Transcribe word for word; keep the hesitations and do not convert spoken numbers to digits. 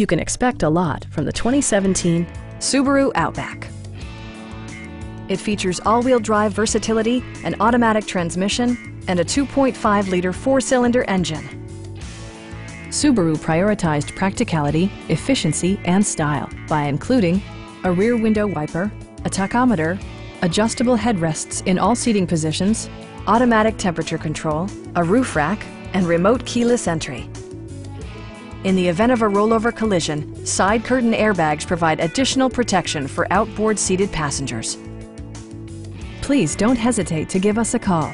You can expect a lot from the twenty seventeen Subaru Outback. It features all-wheel drive versatility, an automatic transmission, and a two point five liter four-cylinder engine. Subaru prioritized practicality, efficiency, and style by including a rear window wiper, a tachometer, adjustable headrests in all seating positions, automatic temperature control, a roof rack, and remote keyless entry. In the event of a rollover collision, side curtain airbags provide additional protection for outboard seated passengers. Please don't hesitate to give us a call.